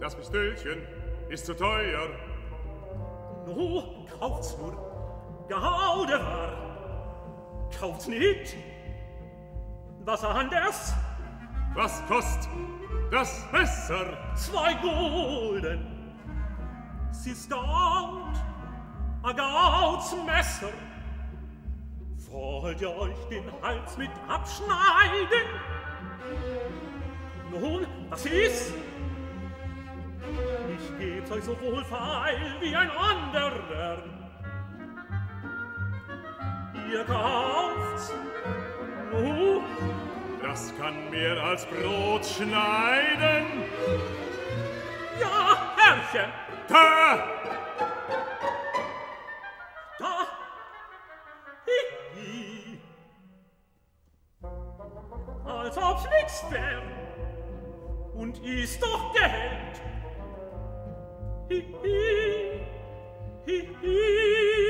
Das Pistölchen ist zu teuer. No, kauft's nur. Gehaude war. Kauft's nicht. Was anders? Was kostet das Messer? 2 Gulden. Sie's Gaut, a Gauts Messer. Wollt ihr euch den Hals mit abschneiden? Nun, was ist? Ich geb's euch so wohlfeil wie ein anderer. Ihr kauft's. Nu, das kann mehr als Brot schneiden. Ja, Herrchen. Da. Hihi. Als ob's nix wär. Und ist doch Geld. Hihi. Hihi.